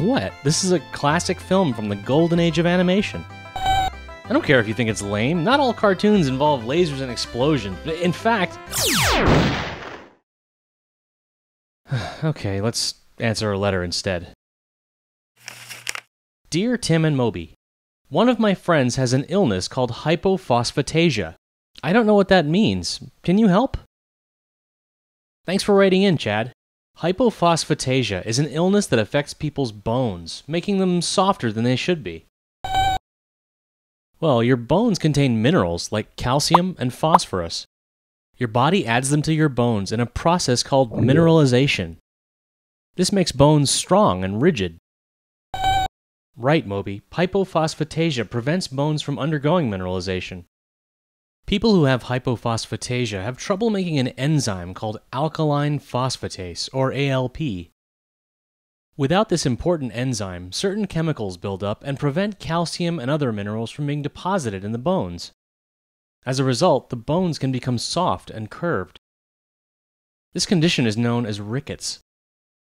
What? This is a classic film from the golden age of animation. I don't care if you think it's lame, not all cartoons involve lasers and explosions. In fact... Okay, let's answer a letter instead. Dear Tim and Moby, one of my friends has an illness called hypophosphatasia. I don't know what that means. Can you help? Thanks for writing in, Chad. Hypophosphatasia is an illness that affects people's bones, making them softer than they should be. Well, your bones contain minerals like calcium and phosphorus. Your body adds them to your bones in a process called mineralization. This makes bones strong and rigid. Right, Moby. Hypophosphatasia prevents bones from undergoing mineralization. People who have hypophosphatasia have trouble making an enzyme called alkaline phosphatase, or ALP. Without this important enzyme, certain chemicals build up and prevent calcium and other minerals from being deposited in the bones. As a result, the bones can become soft and curved. This condition is known as rickets.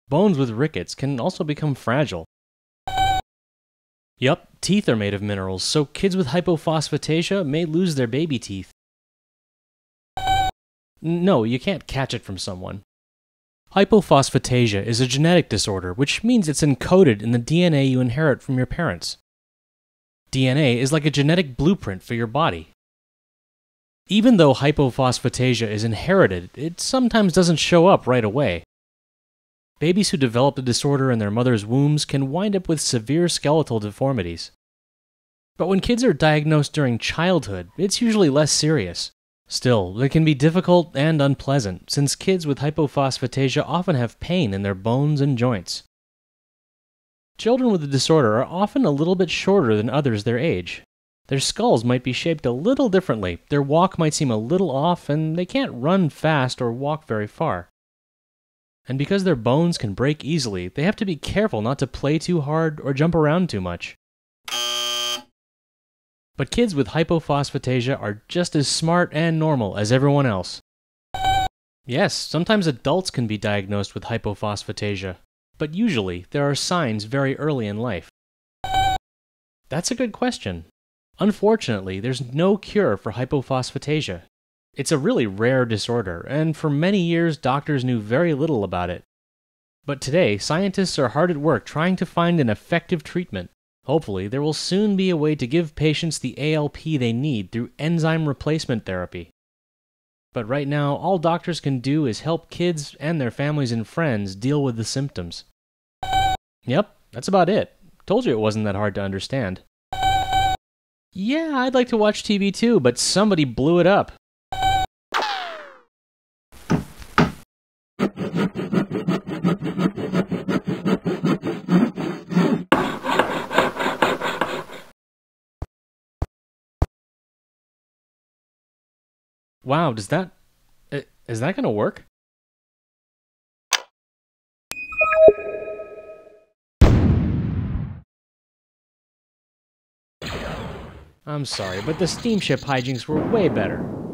Bones with rickets can also become fragile. Yup, teeth are made of minerals, so kids with hypophosphatasia may lose their baby teeth. No, you can't catch it from someone. Hypophosphatasia is a genetic disorder, which means it's encoded in the DNA you inherit from your parents. DNA is like a genetic blueprint for your body. Even though hypophosphatasia is inherited, it sometimes doesn't show up right away. Babies who develop the disorder in their mother's wombs can wind up with severe skeletal deformities. But when kids are diagnosed during childhood, it's usually less serious. Still, it can be difficult and unpleasant, since kids with hypophosphatasia often have pain in their bones and joints. Children with the disorder are often a little bit shorter than others their age. Their skulls might be shaped a little differently, their walk might seem a little off, and they can't run fast or walk very far. And because their bones can break easily, they have to be careful not to play too hard or jump around too much. But kids with hypophosphatasia are just as smart and normal as everyone else. Yes, sometimes adults can be diagnosed with hypophosphatasia, but usually there are signs very early in life. That's a good question. Unfortunately, there's no cure for hypophosphatasia. It's a really rare disorder, and for many years doctors knew very little about it. But today, scientists are hard at work trying to find an effective treatment. Hopefully, there will soon be a way to give patients the ALP they need through enzyme replacement therapy. But right now, all doctors can do is help kids and their families and friends deal with the symptoms. Yep, that's about it. Told you it wasn't that hard to understand. Yeah, I'd like to watch TV too, but somebody blew it up. Wow, does that... is that gonna work? I'm sorry, but the steamship hijinks were way better.